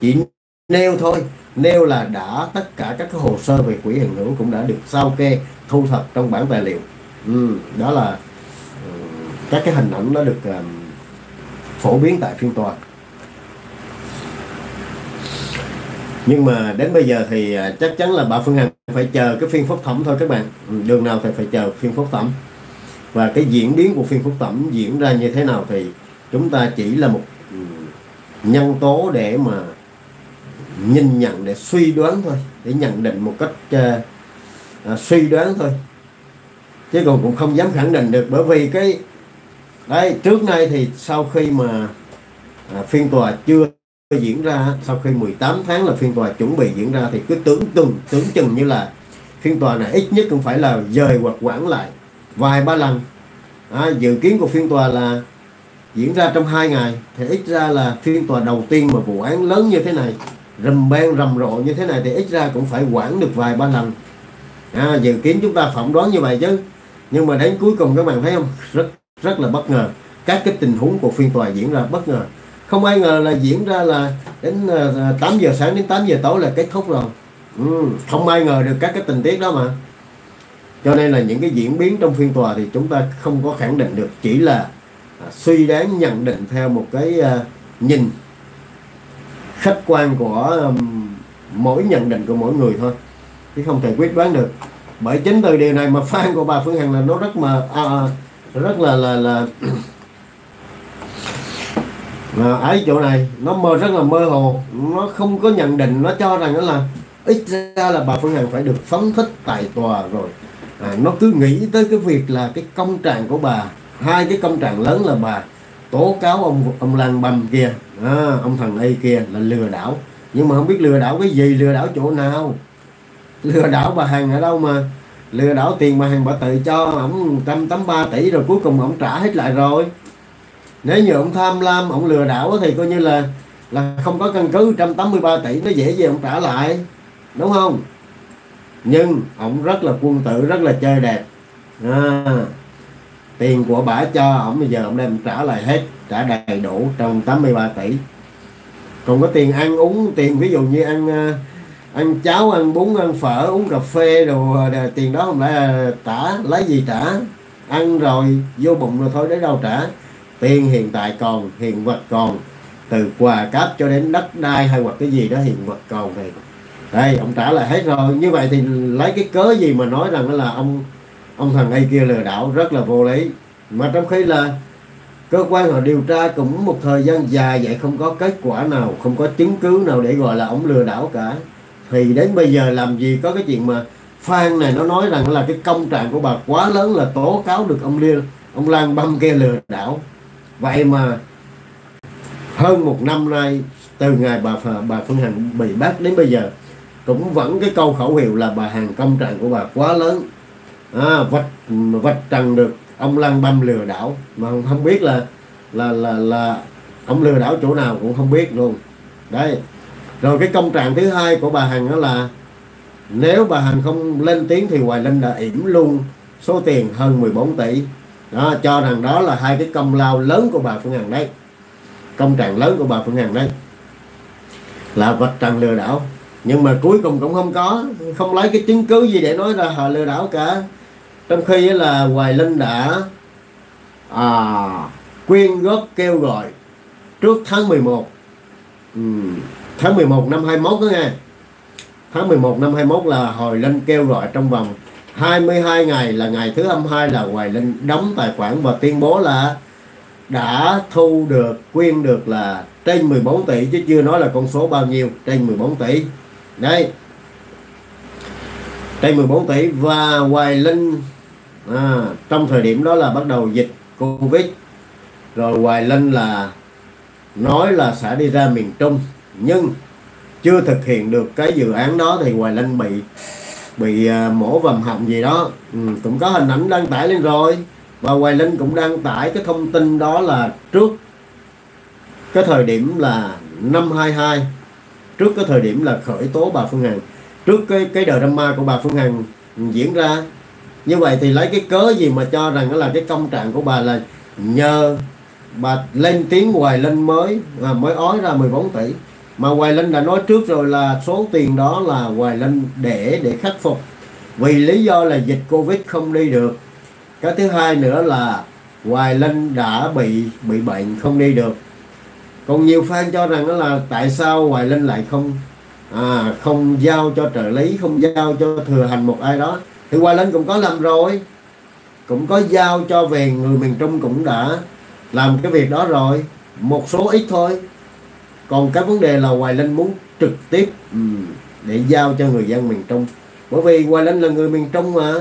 chỉ nêu thôi, nêu là đã tất cả các cái hồ sơ về quỹ hàng hữu cũng đã được sao kê, thu thập trong bản tài liệu. Đó là các cái hình ảnh nó được phổ biến tại phiên tòa. Nhưng mà đến bây giờ thì chắc chắn là bà Phương Hằng phải chờ cái phiên phúc thẩm thôi các bạn. Đường nào thì phải chờ phiên phúc thẩm. Và cái diễn biến của phiên phúc thẩm diễn ra như thế nào thì chúng ta chỉ là một nhân tố để mà nhìn nhận, để suy đoán thôi, để nhận định một cách suy đoán thôi, chứ còn cũng không dám khẳng định được. Bởi vì cái đấy, trước nay thì sau khi mà phiên tòa chưa diễn ra, sau khi 18 tháng là phiên tòa chuẩn bị diễn ra, thì cứ tưởng chừng như là phiên tòa này ít nhất cũng phải là dời hoặc hoãn lại vài ba lần. Dự kiến của phiên tòa là diễn ra trong 2 ngày, thì ít ra là phiên tòa đầu tiên mà vụ án lớn như thế này, rầm beng rầm rộ như thế này, thì ít ra cũng phải hoãn được vài ba lần. Dự kiến chúng ta phỏng đoán như vậy chứ. Nhưng mà đến cuối cùng các bạn thấy không, rất là bất ngờ. Các cái tình huống của phiên tòa diễn ra bất ngờ, không ai ngờ là diễn ra là đến 8 giờ sáng đến 8 giờ tối là kết thúc rồi. Không ai ngờ được các cái tình tiết đó mà. Cho nên là những cái diễn biến trong phiên tòa thì chúng ta không có khẳng định được, chỉ là suy đoán nhận định theo một cái nhìn khách quan của mỗi nhận định của mỗi người thôi, chứ không thể quyết đoán được. Bởi chính từ điều này mà fan của bà Phương Hằng là nó rất mà ấy chỗ này nó rất là mơ hồ, nó không có nhận định, nó cho rằng đó là ít ra là bà Phương Hằng phải được phóng thích tại tòa rồi. Nó cứ nghĩ tới cái việc là cái công trạng của bà, hai cái công trạng lớn là bà tố cáo ông Lan Bằng kia, ông thằng ấy kia là lừa đảo, nhưng mà không biết lừa đảo cái gì, lừa đảo chỗ nào, lừa đảo bà Hằng ở đâu mà lừa đảo tiền bà Hằng, bà tự cho ổng 183 tỷ rồi cuối cùng ổng trả hết lại rồi. Nếu như ổng tham lam, ổng lừa đảo thì coi như là không có căn cứ, 183 tỷ nó dễ gì ổng trả lại, đúng không? Nhưng ổng rất là quân tử, rất là chơi đẹp. Tiền của bả cho ổng, bây giờ ổng đem trả lại hết, trả đầy đủ trong 83 tỷ. Còn có tiền ăn uống, tiền ví dụ như ăn cháo, ăn bún, ăn phở, uống cà phê rồi, tiền đó không phải là trả, lấy gì trả, ăn rồi vô bụng rồi thôi, để đâu trả. Tiền hiện tại còn, hiện vật còn, từ quà cáp cho đến đất đai hay hoặc cái gì đó, hiện vật còn thì đây ông trả lại hết rồi. Như vậy thì lấy cái cớ gì mà nói rằng là ông thằng ấy kia lừa đảo, rất là vô lý. Mà trong khi là Cơ quan họ điều tra cũng một thời gian dài vậy không có kết quả nào, không có chứng cứ nào để gọi là ổng lừa đảo cả. Thì đến bây giờ làm gì có cái chuyện mà Phan này nó nói rằng là cái công trạng của bà quá lớn là tố cáo được ông Lan Băm kia lừa đảo. Vậy mà hơn một năm nay từ ngày bà Phương Hằng bị bắt đến bây giờ cũng vẫn cái câu khẩu hiệu là bà Hằng công trạng của bà quá lớn, vạch trần được ông Lan Băm lừa đảo mà không biết là ông lừa đảo chỗ nào cũng không biết luôn đấy. Rồi cái công trạng thứ hai của bà Hằng đó là nếu bà Hằng không lên tiếng thì Hoài Linh đã yểm luôn số tiền hơn 14 tỷ đó, cho rằng đó là hai cái công lao lớn của bà Phương Hằng đấy. Công trạng lớn của bà Phương Hằng đấy là vạch trần lừa đảo, nhưng mà cuối cùng cũng không có, không lấy cái chứng cứ gì để nói là họ lừa đảo cả. Trong khi là Hoài Linh đã quyên góp kêu gọi trước tháng 11 tháng 11 năm 21 đó nghe. Tháng 11 năm 21 là Hoài Linh kêu gọi trong vòng 22 ngày, là ngày thứ 22 là Hoài Linh đóng tài khoản và tuyên bố là đã thu được, quyên được là trên 14 tỷ chứ chưa nói là con số bao nhiêu, trên 14 tỷ. Đấy. Trên 14 tỷ và Hoài Linh trong thời điểm đó là bắt đầu dịch Covid. Rồi Hoài Linh là nói là sẽ đi ra miền Trung nhưng chưa thực hiện được cái dự án đó thì Hoài Linh bị mổ vòm họng gì đó, cũng có hình ảnh đăng tải lên rồi. Và Hoài Linh cũng đăng tải cái thông tin đó là trước cái thời điểm là năm 22, trước cái thời điểm là khởi tố bà Phương Hằng, trước cái drama của bà Phương Hằng diễn ra. Như vậy thì lấy cái cớ gì mà cho rằng đó là cái công trạng của bà là nhờ bà lên tiếng Hoài Linh mới ói ra 14 tỷ. Mà Hoài Linh đã nói trước rồi là số tiền đó là Hoài Linh để khắc phục, vì lý do là dịch Covid không đi được. Cái thứ hai nữa là Hoài Linh đã bị bệnh không đi được. Còn nhiều fan cho rằng đó là tại sao Hoài Linh lại không giao cho trợ lý, không giao cho thừa hành một ai đó. Thì Hoài Linh cũng có làm rồi, cũng có giao cho về người miền Trung, cũng đã làm cái việc đó rồi, một số ít thôi. Còn cái vấn đề là Hoài Linh muốn trực tiếp để giao cho người dân miền Trung, bởi vì Hoài Linh là người miền Trung mà.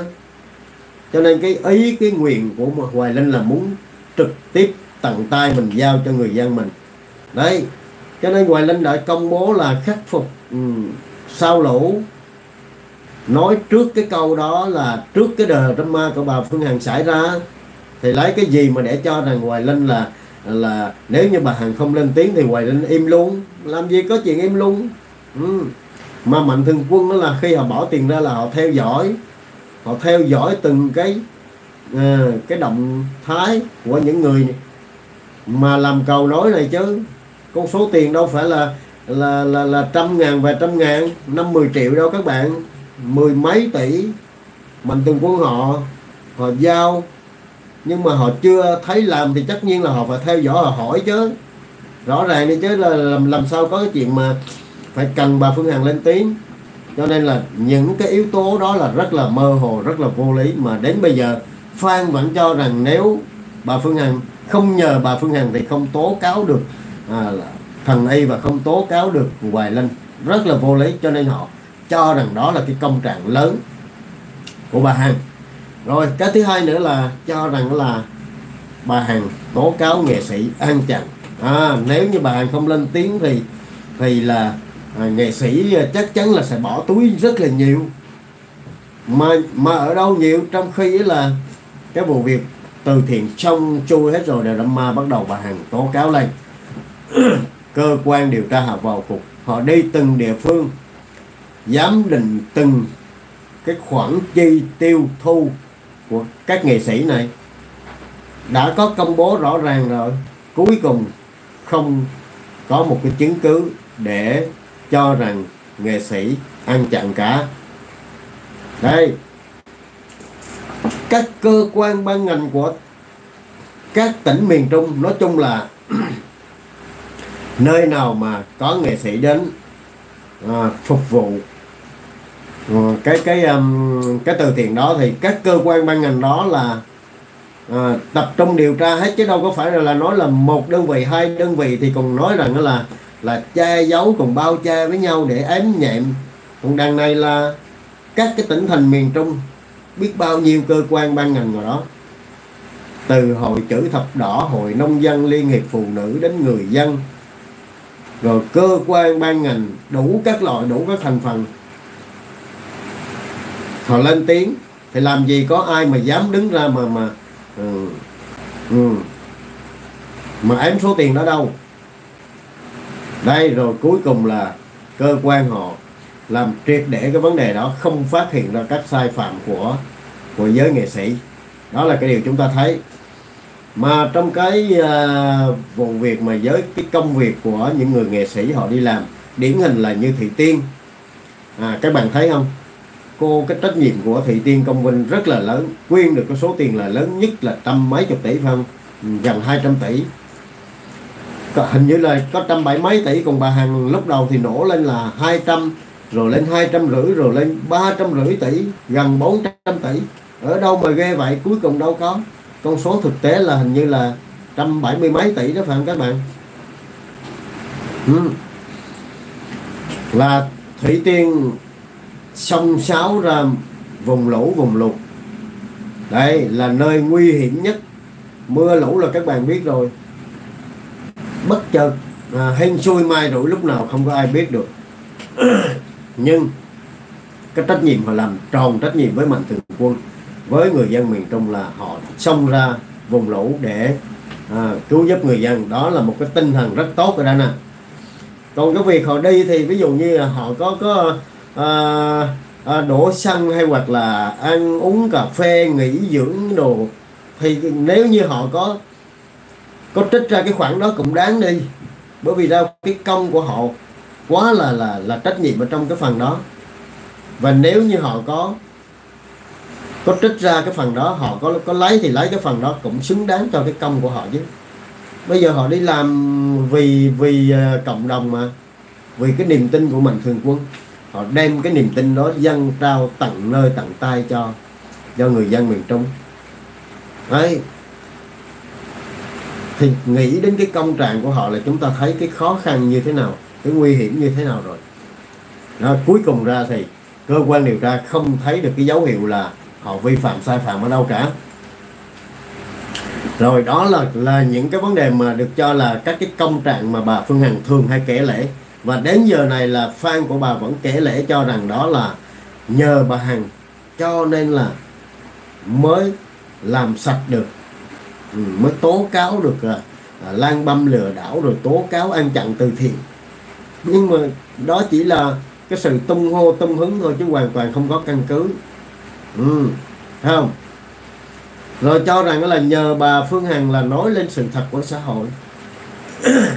Cho nên cái nguyện của Hoài Linh là muốn trực tiếp tận tay mình giao cho người dân mình. Đấy, cho nên Hoài Linh đã công bố là khắc phục sau lũ. Nói trước cái câu đó là trước cái drama của bà Phương Hằng xảy ra, thì lấy cái gì mà để cho rằng Hoài Linh là nếu như bà Hằng không lên tiếng thì Hoài Linh im luôn. Làm gì có chuyện im luôn. Mà Mạnh Thường Quân đó là khi họ bỏ tiền ra là họ theo dõi, họ theo dõi từng cái động thái của những người mà làm cầu nối này chứ. Con số tiền đâu phải là trăm ngàn, vài trăm ngàn, 50 triệu đâu các bạn, mười mấy tỷ Mạnh Thường Quân họ giao. Nhưng mà họ chưa thấy làm thì tất nhiên là họ phải theo dõi, họ hỏi chứ. Rõ ràng đi chứ, là làm sao có cái chuyện mà phải cần bà Phương Hằng lên tiếng. Cho nên là những cái yếu tố đó là rất là mơ hồ, rất là vô lý. Mà đến bây giờ Phan vẫn cho rằng nếu bà Phương Hằng không nhờ bà Phương Hằng thì không tố cáo được Thần Y và không tố cáo được Hoài Linh. Rất là vô lý, cho nên họ cho rằng đó là cái công trạng lớn của bà Hằng. Rồi cái thứ hai nữa là cho rằng là bà Hằng tố cáo nghệ sĩ An Chặn. Nếu như bà Hằng không lên tiếng thì là nghệ sĩ chắc chắn là sẽ bỏ túi rất là nhiều. Mà ở đâu nhiều, trong khi là cái vụ việc từ thiện xong chui hết rồi, drama bắt đầu bà Hằng tố cáo lên. Cơ quan điều tra họ vào cuộc, họ đi từng địa phương giám định từng cái khoản chi tiêu thu của các nghệ sĩ này, đã có công bố rõ ràng rồi. Cuối cùng không có một cái chứng cứ để cho rằng nghệ sĩ Ăn Chặn cả. Đây, các cơ quan ban ngành của các tỉnh miền Trung, nói chung là nơi nào mà có nghệ sĩ đến phục vụ cái từ thiện đó thì các cơ quan ban ngành đó là tập trung điều tra hết, chứ đâu có phải là nói là một đơn vị hai đơn vị thì còn nói rằng là che giấu cùng bao che với nhau để ếm nhẹm. Còn đằng này là các cái tỉnh thành miền Trung biết bao nhiêu cơ quan ban ngành rồi đó, từ hội chữ thập đỏ, hội nông dân, liên hiệp phụ nữ đến người dân, rồi cơ quan ban ngành đủ các loại, đủ các thành phần họ lên tiếng. Thì làm gì có ai mà dám đứng ra mà ém số tiền đó đâu. Đây rồi cuối cùng là cơ quan họ làm triệt để cái vấn đề đó, không phát hiện ra các sai phạm của giới nghệ sĩ. Đó là cái điều chúng ta thấy. Mà trong cái vụ việc mà với cái công việc của những người nghệ sĩ họ đi làm, điển hình là như Thủy Tiên, các bạn thấy không, cô cái trách nhiệm của Thủy Tiên công vinh rất là lớn, quyên được cái số tiền là lớn nhất là trăm mấy chục tỷ, phải không, gần 200 tỷ hình như là có 170 mấy tỷ. Còn bà Hằng lúc đầu thì nổ lên là 200, rồi lên 250, rồi lên 350 tỷ, gần 400 tỷ. Ở đâu mà ghê vậy, cuối cùng đâu có. Con số thực tế là hình như là 170 mấy tỷ đó phải không các bạn. Là Thủy Tiên xông xáo ra vùng lũ vùng lụt. Đây là nơi nguy hiểm nhất. Mưa lũ là các bạn biết rồi, bất chợt hên xui mai rủi lúc nào không có ai biết được. Nhưng cái trách nhiệm họ làm tròn trách nhiệm với mạnh thường quân, với người dân miền Trung là họ xông ra vùng lũ để cứu giúp người dân. Đó là một cái tinh thần rất tốt rồi đây nè. Còn cái việc họ đi thì ví dụ như là họ có đổ xăng hay hoặc là ăn uống cà phê nghỉ dưỡng đồ, thì nếu như họ có trích ra cái khoản đó cũng đáng đi, bởi vì ra cái công của họ quá là trách nhiệm ở trong cái phần đó. Và nếu như họ có trích ra cái phần đó, họ có lấy thì lấy cái phần đó cũng xứng đáng cho cái công của họ chứ. Bây giờ họ đi làm vì cộng đồng mà, vì cái niềm tin của mạnh thường quân, họ đem cái niềm tin đó dâng trao tận nơi tận tay cho người dân miền Trung. Đấy, thì nghĩ đến cái công trạng của họ là chúng ta thấy cái khó khăn như thế nào, cái nguy hiểm như thế nào rồi đó. Cuối cùng ra thì cơ quan điều tra không thấy được cái dấu hiệu là họ vi phạm sai phạm ở đâu cả. Rồi đó là những cái vấn đề mà được cho là các cái công trạng mà bà Phương Hằng thường hay kể lể. Và đến giờ này là fan của bà vẫn kể lể cho rằng đó là nhờ bà Hằng cho nên là mới làm sạch được, mới tố cáo được Lan Băm lừa đảo, rồi tố cáo ăn chặn từ thiện. Nhưng mà đó chỉ là cái sự tung hô tung hứng thôi, chứ hoàn toàn không có căn cứ. Thấy không? Rồi cho rằng là nhờ bà Phương Hằng là nói lên sự thật của xã hội,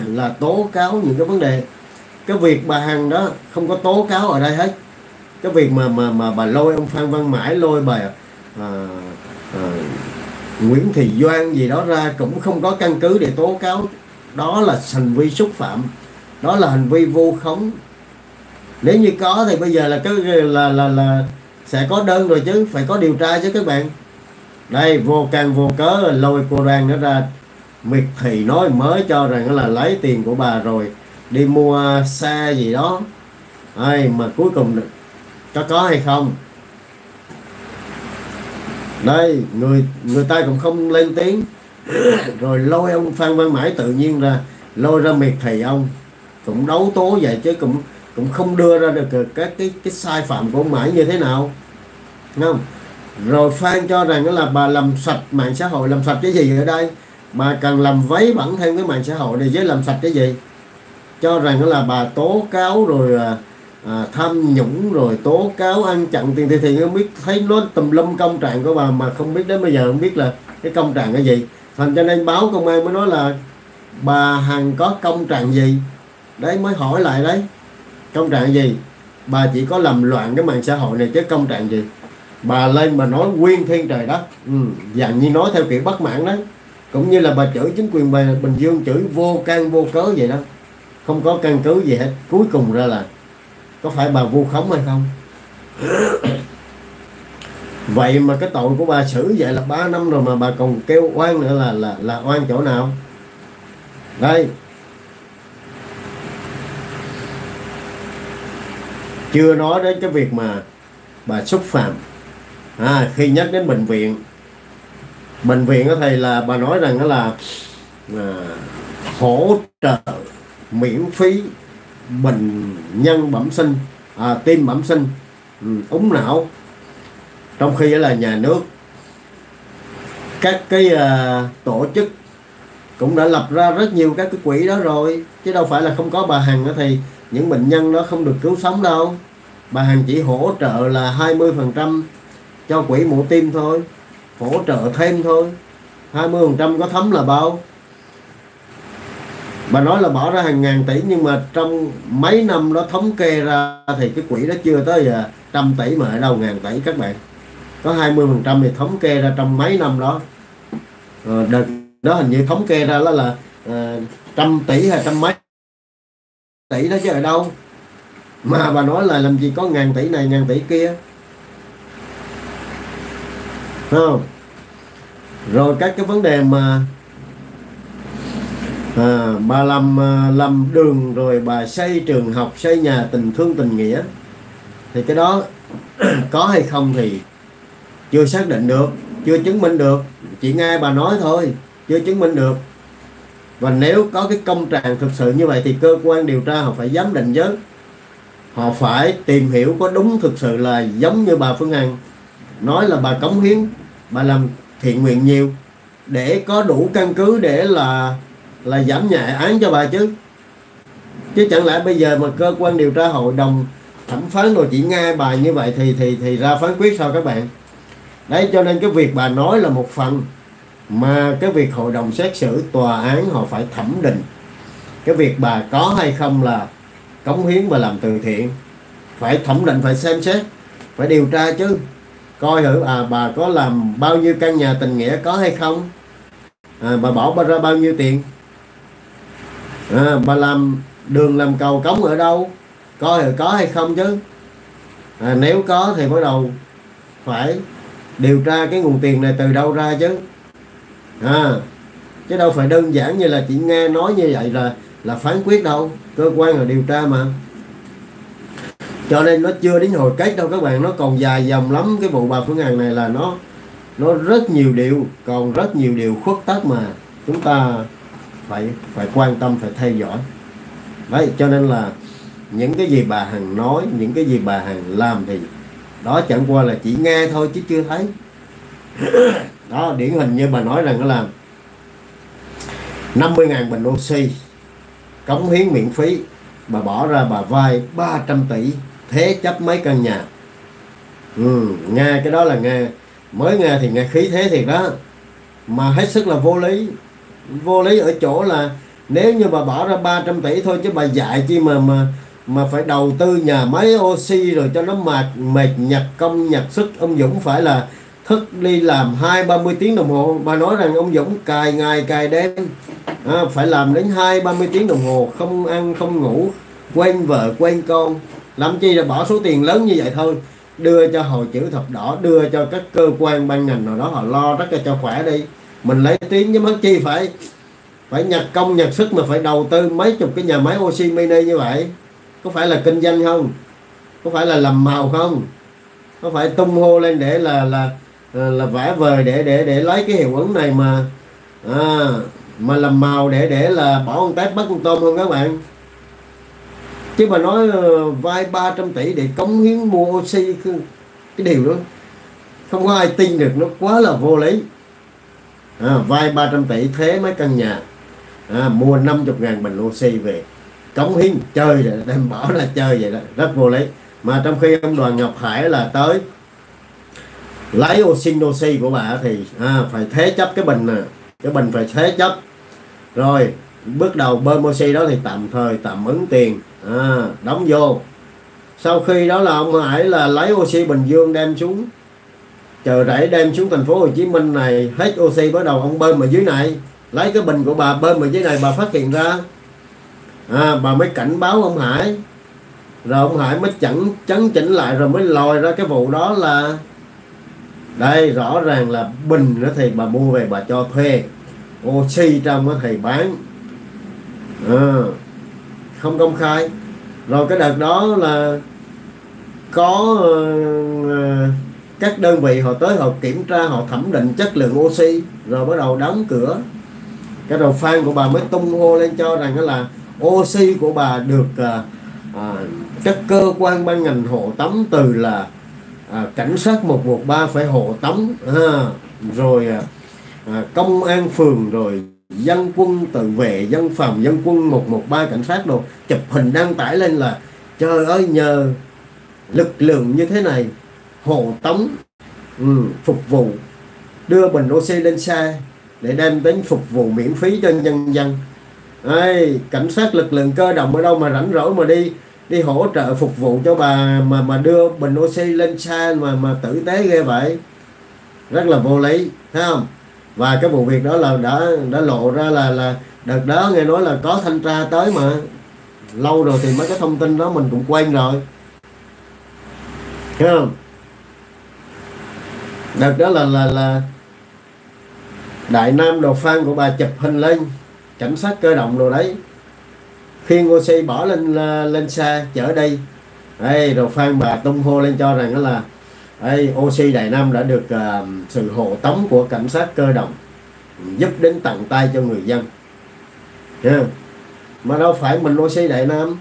là tố cáo những cái vấn đề. Cái việc bà Hằng đó không có tố cáo ở đây hết. Cái việc mà bà lôi ông Phan Văn Mãi, lôi bà Nguyễn Thị Doan gì đó ra cũng không có căn cứ để tố cáo. Đó là hành vi xúc phạm, đó là hành vi vu khống. Nếu như có thì bây giờ là sẽ có đơn rồi chứ, phải có điều tra chứ các bạn. Đây vô căn vô cớ lôi cô Doan nó ra miệt thị, nói mới cho rằng là lấy tiền của bà rồi đi mua xe gì đó. Ai mà cuối cùng có hay không? Đây người ta cũng không lên tiếng. Rồi lôi ông Phan Văn Mãi tự nhiên ra, lôi ra miệt thị ông, cũng đấu tố vậy chứ cũng không đưa ra được các cái sai phạm của ông Mãi như thế nào, đúng không? Rồi Phan cho rằng là bà làm sạch mạng xã hội. Làm sạch cái gì ở đây? Bà cần làm váy bẩn thêm cái mạng xã hội này chứ làm sạch cái gì? Cho rằng là bà tố cáo rồi tham nhũng, rồi tố cáo ăn chặn tiền thì không biết, thấy nó tùm lum công trạng của bà mà không biết, đến bây giờ không biết là cái công trạng cái gì. Thành cho nên báo công an mới nói là bà Hằng có công trạng gì đấy, mới hỏi lại đấy, công trạng gì? Bà chỉ có làm loạn cái mạng xã hội này chứ công trạng gì? Bà lên bà nói nguyên thiên trời đất, dạng như nói theo kiểu bất mãn đó, cũng như là bà chửi chính quyền Bình Dương, chửi vô căn vô cớ vậy đó, không có căn cứ gì hết. Cuối cùng ra là có phải bà vu khống hay không? Vậy mà cái tội của bà xử vậy là 3 năm rồi mà bà còn kêu oan nữa là oan chỗ nào? Đây. Chưa nói đến cái việc mà bà xúc phạm. Khi nhắc đến bệnh viện đó thầy là bà nói rằng đó là hỗ trợ miễn phí bệnh nhân bẩm sinh, tim bẩm sinh, úng não. Trong khi đó là nhà nước, các cái tổ chức cũng đã lập ra rất nhiều các cái quỹ đó rồi, chứ đâu phải là không có. Bà Hằng đó thì những bệnh nhân đó không được cứu sống đâu. Bà Hằng chỉ hỗ trợ là 20% cho quỹ mổ tim thôi, hỗ trợ thêm thôi. 20% có thấm là bao? Bà nói là bỏ ra hàng ngàn tỷ, nhưng mà trong mấy năm đó thống kê ra thì cái quỹ đó chưa tới giờ 100 tỷ mà ở đâu ngàn tỷ các bạn. Có 20% thì thống kê ra trong mấy năm đó. Đợt đó hình như thống kê ra đó là 100 tỷ hay trăm mấy tỷ đó chứ ở đâu. Mà bà nói là làm gì có ngàn tỷ này ngàn tỷ kia. Không. Rồi các cái vấn đề mà bà làm đường, rồi bà xây trường học, xây nhà tình thương tình nghĩa, thì cái đó có hay không thì chưa xác định được, chưa chứng minh được. Chỉ nghe bà nói thôi, chưa chứng minh được. Và nếu có cái công trạng thực sự như vậy thì cơ quan điều tra họ phải giám định chứ. Họ phải tìm hiểu có đúng thực sự là giống như bà Phương Hằng nói là bà cống hiến, bà làm thiện nguyện nhiều, để có đủ căn cứ để là giảm nhẹ án cho bà chứ. Chứ chẳng lẽ bây giờ mà cơ quan điều tra, hội đồng thẩm phán rồi chỉ nghe bà như vậy thì ra phán quyết sao các bạn? Đấy, cho nên cái việc bà nói là một phần, mà cái việc hội đồng xét xử, tòa án họ phải thẩm định cái việc bà có hay không là cống hiến và làm từ thiện. Phải thẩm định, phải xem xét, phải điều tra chứ. Coi thử bà có làm bao nhiêu căn nhà tình nghĩa, có hay không, bà bỏ ra bao nhiêu tiền, bà làm đường làm cầu cống ở đâu, coi thử có hay không chứ. Nếu có thì bắt đầu phải điều tra cái nguồn tiền này từ đâu ra chứ. Chứ đâu phải đơn giản như là chị nghe nói như vậy là phán quyết đâu. Cơ quan là điều tra mà. Cho nên nó chưa đến hồi kết đâu các bạn. Nó còn dài dòng lắm. Cái vụ bà Phương Hằng này là nó rất nhiều điều, còn rất nhiều điều khuất tất mà chúng ta phải quan tâm, phải theo dõi. Đấy, cho nên là những cái gì bà Hằng nói, những cái gì bà Hằng làm thì đó chẳng qua là chỉ nghe thôi chứ chưa thấy. Đó, điển hình như bà nói rằng nó làm 50.000 bình oxy cống hiến miễn phí, bà bỏ ra bà vay 300 tỷ thế chấp mấy căn nhà. Nghe cái đó là nghe, mới nghe thì nghe khí thế thiệt đó, mà hết sức là vô lý. Vô lý ở chỗ là nếu như bà bỏ ra 300 tỷ thôi chứ bà dạy chi mà phải đầu tư nhà máy oxy rồi cho nó mệt nhặt công nhặt sức. Ông Dũng phải là thức đi làm 20-30 tiếng đồng hồ. Bà nói rằng ông Dũng cài ngày cài đêm, phải làm đến 20-30 tiếng đồng hồ, không ăn không ngủ, quên vợ quên con. Làm chi là bỏ số tiền lớn như vậy thôi, đưa cho hội chữ thập đỏ, đưa cho các cơ quan ban ngành nào đó, họ lo rất là cho khỏe đi. Mình lấy tiếng với mất chi phải nhặt công nhặt sức mà phải đầu tư mấy chục cái nhà máy oxy mini như vậy. Có phải là kinh doanh không? Có phải là làm màu không? Có phải tung hô lên để là vẽ vời để lấy cái hiệu ứng này mà làm màu để là bỏ con tép bắt con tôm không các bạn? Chứ mà nói vay 300 tỷ để cống hiến mua oxy, cái điều đó không có ai tin được, nó quá là vô lý. Vay 300 tỷ thế mấy căn nhà, mua 50.000 bình oxy về cống hiến, chơi vậy, đem bỏ ra chơi vậy đó, rất vô lý. Mà trong khi ông Đoàn Ngọc Hải là tới lấy oxy của bà thì phải thế chấp cái bình nè, cái bình phải thế chấp. Rồi bước đầu bơm oxy đó thì tạm thời tạm ứng tiền, đóng vô. Sau khi đó là ông Hải là lấy oxy Bình Dương đem xuống Chợ Rẫy, đem xuống thành phố Hồ Chí Minh này, hết oxy bắt đầu ông bơm ở dưới này, lấy cái bình của bà bơm ở dưới này. Bà phát hiện ra, bà mới cảnh báo ông Hải, rồi ông Hải mới chấn chỉnh lại, rồi mới lòi ra cái vụ đó là Đây rõ ràng là bình đó thì bà mua về bà cho thuê, oxy trong đó thì bán, không công khai. Rồi cái đợt đó là có các đơn vị họ tới họ kiểm tra, họ thẩm định chất lượng oxy rồi bắt đầu đóng cửa. Cái đầu fan của bà mới tung hô lên cho rằng đó là oxy của bà được các cơ quan ban ngành hộ tống, từ là cảnh sát 113 phải hộ tống, rồi công an phường, rồi dân quân tự vệ, dân phòng, dân quân 113, cảnh sát đồ chụp hình đăng tải lên là trời ơi, nhờ lực lượng như thế này hộ tống, phục vụ đưa bình oxy lên xe để đem đến phục vụ miễn phí cho nhân dân. Ê, cảnh sát lực lượng cơ động ở đâu mà rảnh rỗi mà đi hỗ trợ phục vụ cho bà mà đưa bình oxy lên xe mà tử tế ghê vậy, rất là vô lý, thấy không? Và cái vụ việc đó là đã lộ ra là đợt đó nghe nói là có thanh tra tới, mà lâu rồi thì mấy cái thông tin đó mình cũng quen rồi, thấy không? Đợt đó là Đại Nam đồ fan của bà chụp hình lên, cảnh sát cơ động đồ đấy khiêng oxy bỏ lên xe chở đi. Đây đồ fan bà tung hô lên cho rằng đó là oxy Đại Nam đã được sự hộ tống của cảnh sát cơ động giúp đến tận tay cho người dân, mà đâu phải mình oxy Đại Nam.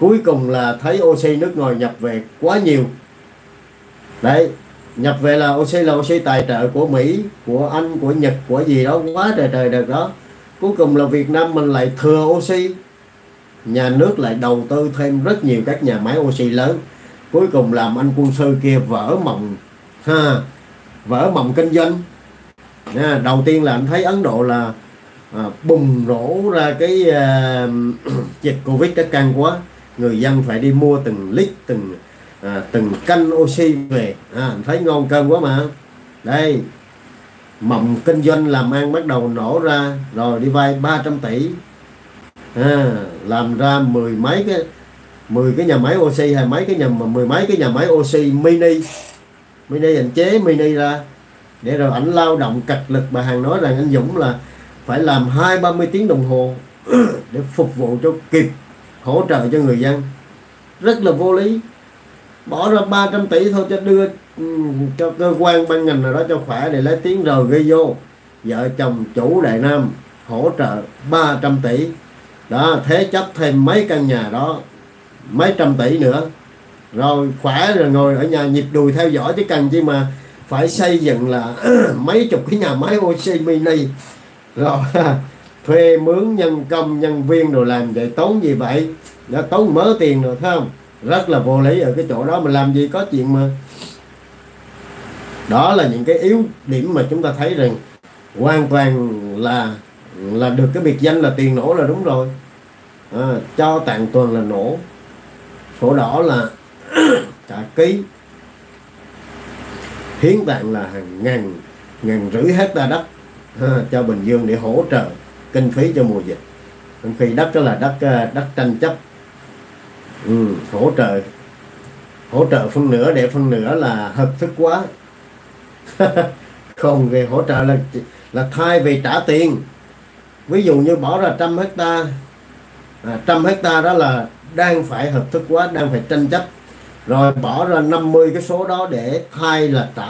Cuối cùng là thấy oxy nước ngoài nhập về quá nhiều đấy, nhập về là oxy tài trợ của Mỹ, của Anh, của Nhật, của gì đó quá trời trời. Đợt đó cuối cùng là Việt Nam mình lại thừa oxy, nhà nước lại đầu tư thêm rất nhiều các nhà máy oxy lớn, cuối cùng làm anh quân sư kia vỡ mộng, vỡ mộng kinh doanh. Đầu tiên là anh thấy Ấn Độ là bùng nổ ra cái dịch Covid đã căng quá, người dân phải đi mua từng lít, từng canh oxy về, anh thấy ngon cơm quá mà. Đây mộng kinh doanh làm ăn bắt đầu nổ ra, rồi đi vay 300 tỷ làm ra mười mấy cái nhà máy oxy, hay mười mấy cái nhà máy oxy mini ảnh chế mini ra, để rồi ảnh lao động cật lực. Bà Hằng nói rằng anh Dũng là phải làm 20-30 tiếng đồng hồ để phục vụ cho kịp, hỗ trợ cho người dân, rất là vô lý. Bỏ ra 300 tỷ thôi cho đưa cho cơ quan ban ngành nào đó cho khỏe để lấy tiếng, rồi gây vô vợ chồng chủ Đại Nam hỗ trợ 300 tỷ đó, thế chấp thêm mấy căn nhà đó mấy trăm tỷ nữa, rồi khỏe rồi ngồi ở nhà nhịp đùi theo dõi, chứ cần chi mà phải xây dựng là mấy chục cái nhà máy oxy mini rồi thuê mướn nhân công nhân viên rồi làm vậy tốn gì vậy, đã tốn mớ tiền rồi, thấy không? Rất là vô lý ở cái chỗ đó. Mình làm gì có chuyện mà. Đó là những cái yếu điểm mà chúng ta thấy rằng hoàn toàn là được cái biệt danh là tiền nổ là đúng rồi, cho tặng tuần là nổ, sổ đỏ là cả ký, hiến tặng là hàng ngàn rưỡi hectare đất cho Bình Dương để hỗ trợ kinh phí cho mùa dịch, trong khi đất đó là đất tranh chấp. Hỗ trợ phân nửa để phân nửa là hợp thức quá. Không, về hỗ trợ là thay vì trả tiền, ví dụ như bỏ ra 100 hectare, 100 hectare đó là đang phải hợp thức quá, đang phải tranh chấp, rồi bỏ ra 50 cái số đó để thay là trả